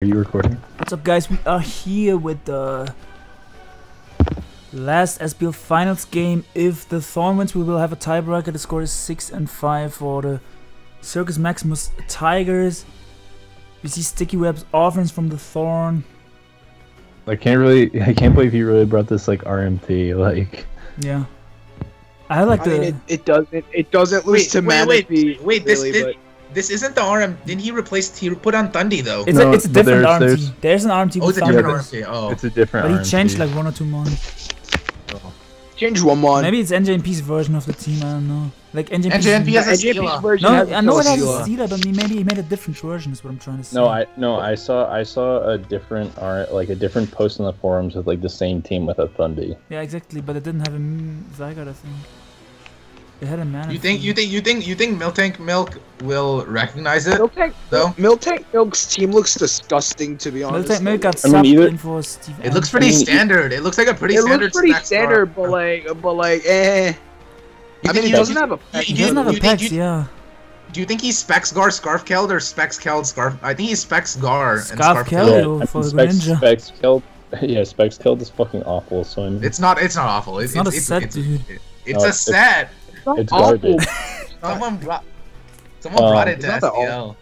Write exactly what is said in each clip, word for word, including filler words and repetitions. Are you recording? What's up, guys? We are here with the last S P L finals game. If the Thorn wins, we will have a tiebreaker. The score is six and five for the Circus Maximus Tigers. We see Sticky Web's offense from the Thorn. I can't really, I can't believe you really brought this like R M T. Like, yeah, I like I the. Mean, it, it doesn't. It doesn't lose wait, to Manaphy. Wait, wait, wait really, this. But... This isn't the R M T. Didn't he replace? He put on Thundy though. It's no, a, it's a different there's, R M T. There's, there's an R M T. Oh, it's a different R M T. Oh, it's a different. But he changed like one or two months. Oh. Changed one month. Maybe it's N J M P's version of the team. I don't know. Like N J M P's, N J M P has a Zeila version. No, I know it has a Zeila, but maybe he made a different version. Is what I'm trying to say. No, I no, I saw I saw a different R like a different post in the forums with like the same team with a Thundy. Yeah, exactly. But it didn't have a Zygarde, I think. It had a Manaphy. You think you think you think you think Miltank Milk will recognize it? Miltank though. Miltank Milk's team looks disgusting, to be honest. Miltank Milk got subbed in for Steve. It looks pretty standard. It looks like a pretty standard. It looks pretty standard, but like, but like, eh. I mean, he doesn't have a. He doesn't have a pex, yeah. Do you think he's Specsgar Scarfkeld or Specskeld Scarf? I think he's Specsgar and Scarfkeld for the ninja. Specskeld, yeah, Specskeld is fucking awful. So it's not. It's not awful. It's not a set, dude. It's a set. It's garbage. Someone brought, someone um, brought it to S P L.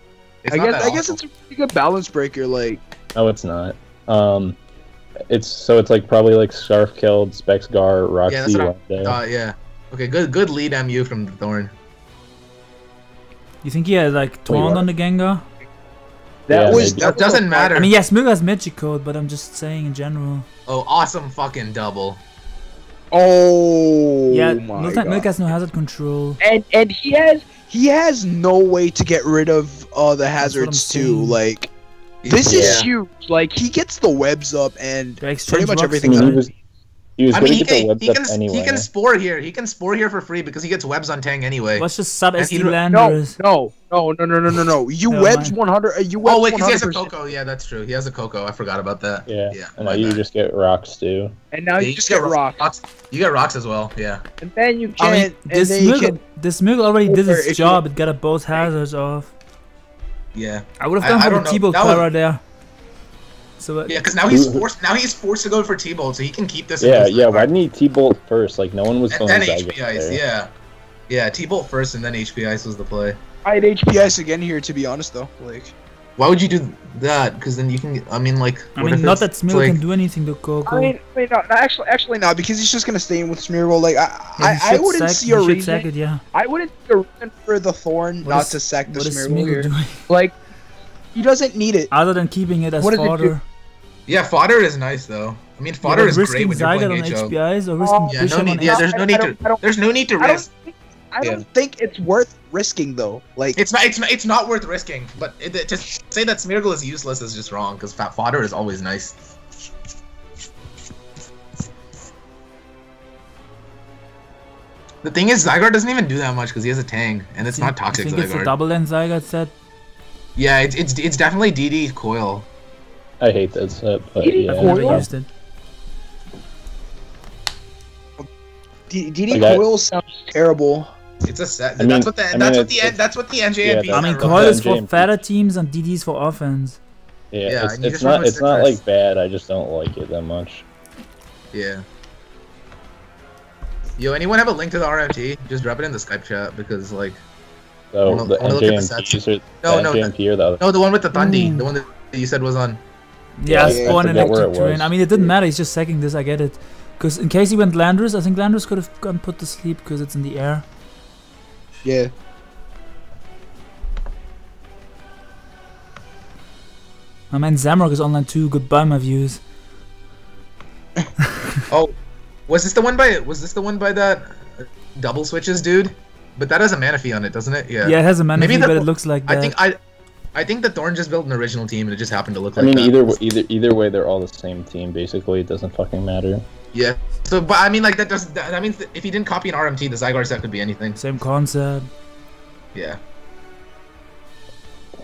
I guess I guess it's a pretty good balance breaker. Like, no, it's not. Um, it's so it's like probably like Scarfkeld, Specsgar, Roxy. Yeah, that's what I thought, yeah. Okay, good good lead M U from Thorn. You think he had like Thorn on the Genga? That yeah, was maybe. That doesn't matter. I mean, yes, Smeargle has magic code, but I'm just saying in general. Oh, awesome fucking double. Oh yeah, my God. Milk has no hazard control, and and he has he has no way to get rid of uh, the hazards too. Like, this yeah. is huge. Like, he gets the webs up and pretty much everything. He was, he was I mean, he can, the he, can anyway. he can spore here. He can spore here for free because he gets webs on Tang anyway. Let's just sub S D Landorus. No, no, no, no, no, no, no. You no, webs one hundred. You webs. Oh wait, because he has a Koko. Yeah, that's true. He has a Koko. I forgot about that. Yeah. Yeah. And now you bad. just get rocks too. And now yeah, you, you just get, get rocks. rocks. You get rocks as well, yeah. And then you can. I mean, this Smeargle, this Smeargle already did his job. It got up both hazards off. Yeah. I would have gone I, for I the T-Bolt right there. So uh, yeah, because now he's forced. Now he's forced to go for T-Bolt, so he can keep this. Yeah, yeah. Why didn't he T-Bolt first? Like, no one was going. Then H P ice. Yeah. Yeah, T-Bolt first, and then H P ice was the play. I had H P ice again here, to be honest, though. Like, why would you do that? Because then you can. I mean, like. I mean, not that Smeargle like... can do anything to Koko. I mean, I mean no, no, actually, actually, not because he's just gonna stay in with Smeargle. Like, I, yeah, I, I wouldn't sack, see a reason. It, yeah. I wouldn't see a reason for the Thorn what not is, to sack the Smeargle here. Doing? Like, he doesn't need it. Other than keeping it as what fodder. It yeah, fodder is nice though. I mean, fodder yeah, is great when you're playing H O. H P Is or risking oh, yeah, no need, on yeah, there's no need to. There's no need to risk. I don't yeah. think it's worth risking though. Like, it's not, it's not, it's not worth risking. But it, it, to say that Smeargle is useless is just wrong, because fat fodder is always nice. The thing is, Zygarde doesn't even do that much because he has a Tang, and it's see, not toxic. I think Zygarde. It's a double end Zygarde set. Yeah, it's it's it's definitely D D coil. I hate that set. But D D yeah. coil. Used it. D D okay. coil sounds terrible. It's a set. I mean, that's what the I mean, that's what the it's, that's what the N J M P. Yeah, I mean, coil is for fatter teams and D D's for offense. Yeah, yeah it's, it's not it's not like bad. I just don't like it that much. Yeah. Yo, anyone have a link to the R M T? Just drop it in the Skype chat because like. So the N J M P no, no, or the other. No, the one with the Thundy, mm. the one that you said was on. Yeah, yeah, yeah spawn electric terrain. I mean, it didn't matter. He's just sacking this. I get it. Because in case he went Landorus, I think Landorus could have gotten put to sleep because it's in the air. Yeah. My man Zamrock is online too. Goodbye, my views. Oh, was this the one by? Was this the one by that double switches dude? But that has a Manaphy on it, doesn't it? Yeah. Yeah, it has a Manaphy, Maybe the, but it looks like that. I think I, I think the Thorn just built an original team, and it just happened to look like that. I mean, that. either either either way, they're all the same team. Basically, it doesn't fucking matter. Yeah. So, but I mean, like that doesn't. That, that means that if he didn't copy an R M T, the Zygarde set could be anything. Same concept. Yeah.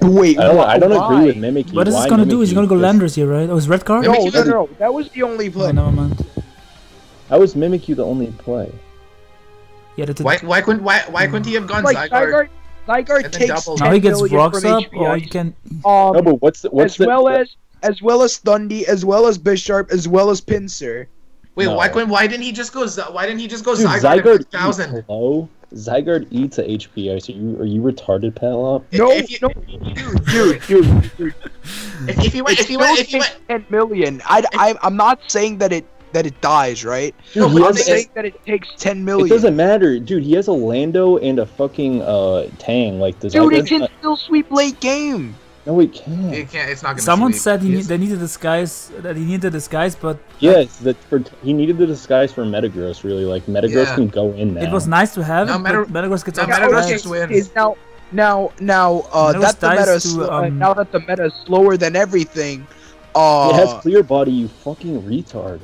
Wait, I don't, I don't agree with Mimikyu. What is this gonna Mimikyu do? Is he gonna go Landorus here, right? That was red card. No, no, no, no, that was the only play. Oh, never mind. How was Mimikyu the only play? Yeah, why, why couldn't why why couldn't he have gone like, Zygarde? Zygarde, Zygarde takes double. Now he gets rocks up, or he can. Um, no, but what's the, what's as the, well as as well as Thundy, as well as Bisharp, as well as Pinsir. Wait, no. why couldn't? Why didn't he just go? Why didn't he just go? Dude, Zygarde thousand. Hello, Zygarde E to H P. Are you are you retarded, Patlop? No, if you, no, dude, dude, dude. If, if you went, if you went, if you went, ten million. I I I'm not saying that it that it dies, right? Dude, no, I'm saying that it takes ten million. It doesn't matter, dude. He has a Lando and a fucking uh Tang like this. Dude, it can still sweep late game. No, we can't. It can't. It's not gonna. Someone sweep. said he yes. need, they needed disguise. That he needed the disguise, but yes, that for he needed the disguise for Metagross. Really, like Metagross yeah. can go in now. It was nice to have. No, it, Meta Metagross gets. No, Metagross just wins. Now, now, now, uh, that the meta is to, um, now that the meta is slower than everything. Uh, it has clear body. You fucking retard.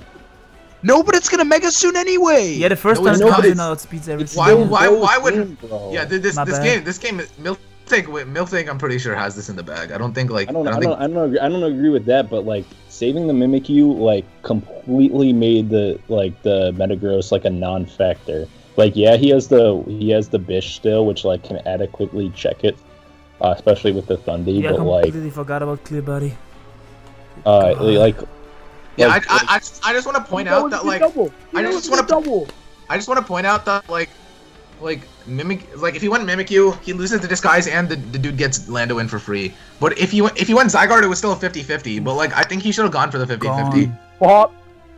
No, but it's gonna mega soon anyway. Yeah, the first no, time no, it outspeeds everything. Why? Why? Why would? Game, yeah, this Not this bad. game. This game is milk. Miltank, I'm pretty sure, has this in the bag. I don't think like I don't I don't, I don't, think... I don't agree, I don't agree with that, but like saving the Mimikyu like completely made the like the Metagross like a non-factor. Like yeah, he has the he has the Bish still, which like can adequately check it, uh, especially with the Thundy. Yeah, but like completely forgot about Clear Body. Uh, like yeah, like, I, I I just want to point out that like I just want to I just want to point out that like. Like mimic, like if he went Mimikyu, he loses the disguise and the, the dude gets Lando in for free. But if he went, if he went Zygarde, it was still a fifty fifty. But like I think he should have gone for the fifty fifty. Well,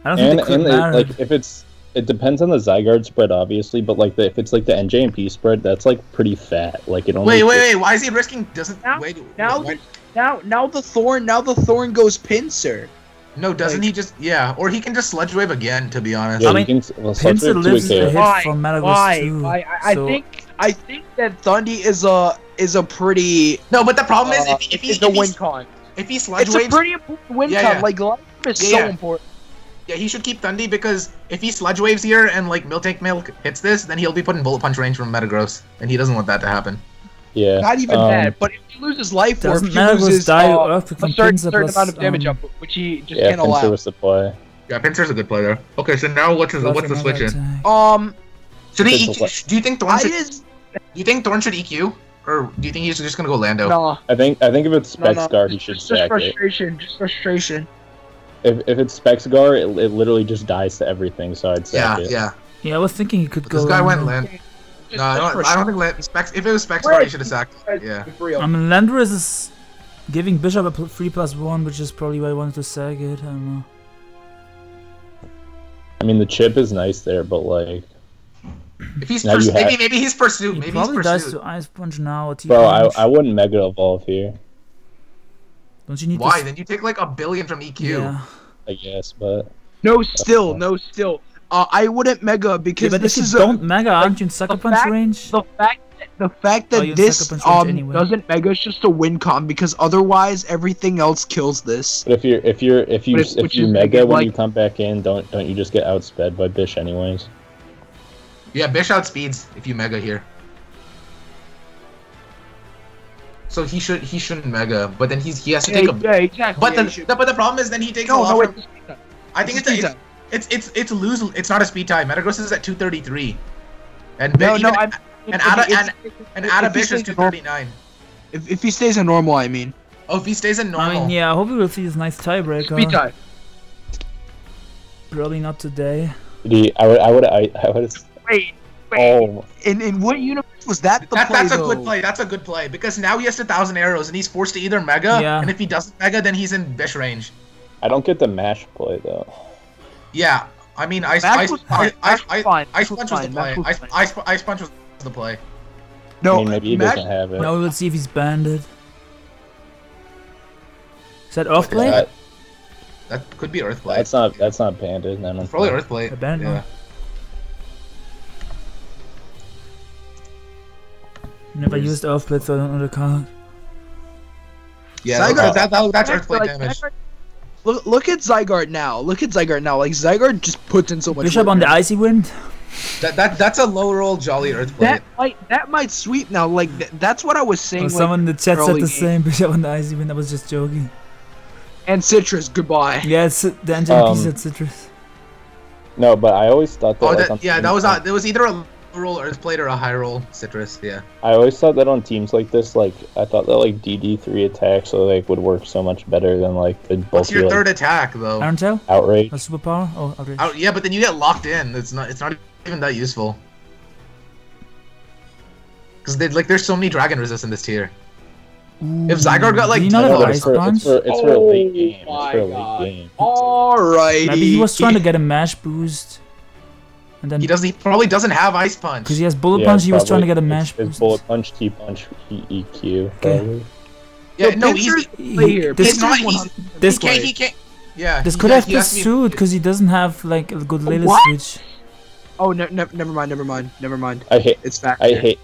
I don't think and, it and it, like if it's, it depends on the Zygarde spread obviously. But like the, if it's like the N J M P spread, that's like pretty fat. Like it only. Wait, wait, wait! Why is he risking? Doesn't now wait, now, wait. now now the Thorn now the Thorn goes Pinsir. No, doesn't like, he just? Yeah, or he can just Sludge Wave again. To be honest, yeah, I mean, can, well, Pinsir lives to a hit from Metagross too. I, I, so. I think I think that Thundy is a is a pretty no, but the problem uh, is if, if he's the win con. If he Sludge Waves, it's a pretty important win yeah, con. Yeah. Like life is yeah, so yeah. important. Yeah, he should keep Thundy because if he Sludge Waves here and like Miltank Milk hits this, then he'll be put in Bullet Punch range from Metagross, and he doesn't want that to happen. Yeah. Not even um, that, but if he loses life or if he loses die, uh, a certain, certain amount of damage um, up, which he just yeah, can't allow. Yeah, Pinsir was the play. Yeah, Pinsir's a good player. Okay, so now what's his, what's the switch in? Um, should he E Q? Do you think Thorn should? Is... Do you think Thorn should E Q, or do you think he's just gonna go Lando? No. I think I think if it's Specsgar, no, no. he should just stack frustration, it. Just frustration. If if it's Specsgar, it it literally just dies to everything. So I'd stack yeah, it. Yeah, yeah. Yeah, I was thinking he could but go. This guy went Lando. No, I don't, I don't think Land Specs. If it was Specsgar, he should have sacked. Yeah. I mean, Landorus is giving Bishop a three plus one, which is probably why I wanted to sack it. I don't know. I mean, the chip is nice there, but like, if he's maybe have... maybe he's pursued. He maybe probably he's pursued. dies to Ice Punch now. Or Bro, I I wouldn't Mega Evolve here. Don't you need? Why? To... Then you take like a billion from E Q. Yeah. I guess, but no, still, no, still. Uh, I wouldn't mega because yeah, but this if you is don't a, mega. Like, aren't you in sucker punch fact, range? The fact, the fact that oh, this um anyway. doesn't mega is just a win con because otherwise everything else kills this. But if you're if you're if you if, if you mega like, when you come back in, don't don't you just get outsped by Bish anyways? Yeah, Bish outspeeds if you mega here. So he should he shouldn't mega, but then he's he has to yeah, take yeah, a. Yeah, exactly. But yeah, the, the but the problem is then he takes no, a lot. No, from, it's I think it's a. It's, It's it's it's lose. It's not a speed tie. Metagross is at two thirty-three, and no, no, I'm, and Ada and and Ada Bish is two thirty-nine. If if he stays in normal, I mean. Oh, if he stays in normal. I mean, yeah. I hope we will see this nice tiebreaker. Speed tie. Probably not today. The I would I would I, I would. Wait, wait. Oh. In in what universe was that the that, play? That's though? a good play. That's a good play because now he has a thousand arrows and he's forced to either mega, yeah. and if he doesn't mega, then he's in Bish range. I don't get the mash play though. Yeah, I mean, Ice Punch was the play. Ice Punch was the play. No, I mean, maybe he Max, doesn't have it. Now we'll see if he's banded. Is that Earthblade? That, that could be Earthblade. That's not. That's not banded. No, no. It's probably Earthblade. Banded. Yeah. Never used Earthblade, so I don't know the card. Yeah, so that, that, that, that's Earthblade like, damage. Look, look at Zygarde now. Look at Zygarde now. Like Zygarde just puts in so much. Bishop on the icy wind. That that that's a low roll jolly earthquake. That might that might sweep now. Like th that's what I was saying. Oh, like, someone in the chat said the game. same. Bishop on the icy wind. I was just joking. And Citrus, goodbye. Yes, yeah, the N J M P um, said Citrus. No, but I always thought that. Oh, that yeah, that was uh, there was either a roll Earthblade or a high roll Citrus, yeah. I always thought that on teams like this, like, I thought that, like, D D three attacks, so, like, would work so much better than, like, the bulky. What's your like, third attack, though? Iron Tail? Outrage. A superpower? Oh, Outrage. Out, yeah, but then you get locked in. It's not, it's not even that useful. Because, like, there's so many Dragon Resists in this tier. If Zygarde got like, no, it's for, it's for, it's for oh a late game. It's for a late game. Alrighty. Maybe he was trying to get a mash boost, and then he doesn't. He probably doesn't have ice punch. Because he has bullet yeah, punch. He was trying to get a mash it's, boost. It's bullet punch, T punch, E Q. Okay. Yeah, yeah, no, he's here. This not easy. This he can't, he can't. Yeah. This could yeah, have pursued because he doesn't have like a good latest what? switch. Oh no, no! Never mind. Never mind. Never mind. I hate. It's back. I hate.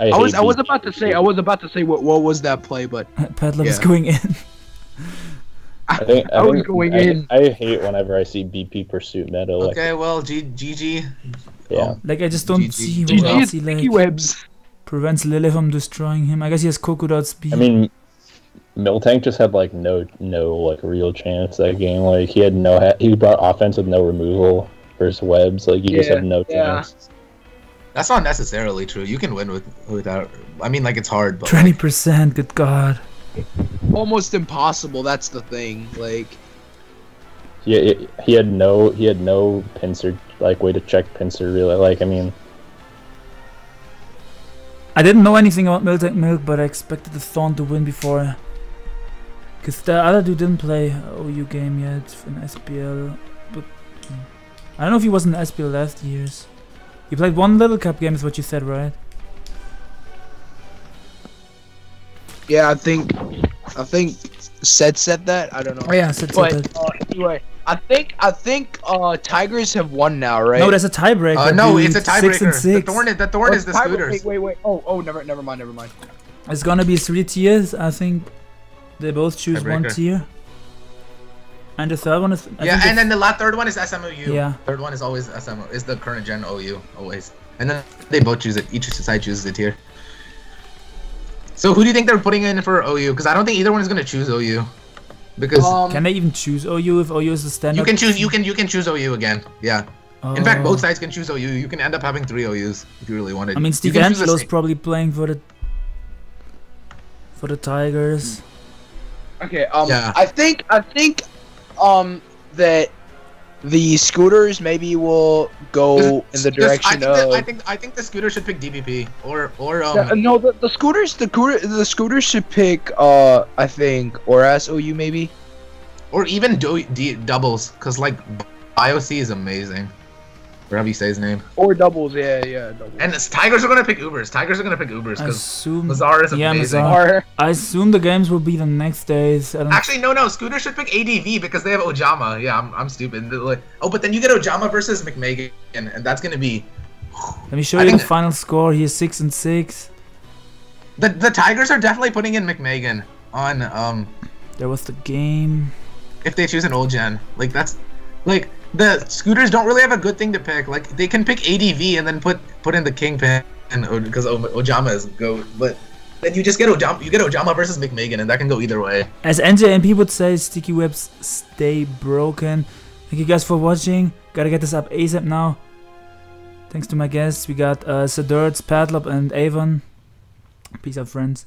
I, I was I was about to say I was about to say what what was that play, but Patlop yeah. is going in. I, I, think, I, I was think, going I, in. I hate whenever I see B P pursuit meta. Like, okay, well, G G. Yeah. Oh, like I just don't G G. see G G what else he like, webs. prevents Lily from destroying him. I guess he has Coco dot speed. I mean, Miltank just had like no no like real chance that game. Like he had no ha he brought offense with no removal versus webs. Like he yeah, just had no chance. Yeah. That's not necessarily true. You can win with without. I mean, like it's hard, but twenty percent. Good God, almost impossible. That's the thing. Like, yeah, he, he had no, he had no Pinsir like way to check Pinsir really. Like, I mean, I didn't know anything about Miltank Milk, but I expected the Thorn to win before, because the other dude didn't play O U game yet in S P L. But I don't know if he was in S P L last year's. You played one Little Cup game is what you said, right? Yeah, I think... I think... Sed said that? I don't know. Oh yeah, Sed said that. Uh, anyway, I think... I think uh, Tigers have won now, right? No, there's a tiebreaker. Uh, no, it's a tiebreaker. The Thorn is the, thorn oh, is the Scooters. Wait, wait, wait. Oh, oh, never, never mind, never mind. It's gonna be three tiers. I think they both choose tiebreaker. one tier. And the third one is... I yeah, and then the last, third one is S M O U. Yeah. Third one is always S M O U. It's the current gen O U, always. And then they both choose it. Each side chooses it here. So who do you think they're putting in for O U? Because I don't think either one is going to choose O U. Because... Um, can they even choose O U if O U is the standard? You can choose, you can, you can choose O U again. Yeah. Oh. In fact, both sides can choose O U. You can end up having three O Us if you really wanted. I mean, Steve Angelo's probably playing for the... For the Tigers. Okay, um... Yeah. I think... I think... Um, that the Scooters maybe will go in the direction this, I think of. The, I think I think the Scooters should pick D B P or or um. Yeah, no, the, the Scooters the the Scooters should pick uh I think or S O U maybe, or even do D doubles because like I O C is amazing, whatever you say his name. Or doubles, yeah, yeah. Doubles. And it's, Tigers are gonna pick Ubers. Tigers are gonna pick Ubers because Mazar is yeah, amazing. Mazar. I assume the games will be the next days. I don't Actually, no, no. Scooter should pick A D V because they have Ojama. Yeah, I'm, I'm stupid. Like, oh, but then you get Ojama versus McMagan, and that's gonna be. Let me show I you the final score. He's six and six. The the Tigers are definitely putting in McMagan on um. There was the game. If they choose an old gen, like that's, like. The Scooters don't really have a good thing to pick. Like they can pick A D V and then put put in the Kingpin because Ojama is go. But then you just get Ojama. You get Ojama versus McMagan, and that can go either way. As N J M P would say, sticky webs stay broken. Thank you guys for watching. Gotta get this up ASAP now. Thanks to my guests. We got uh, Sedurts, Patlop, and Avon. Peace out, friends.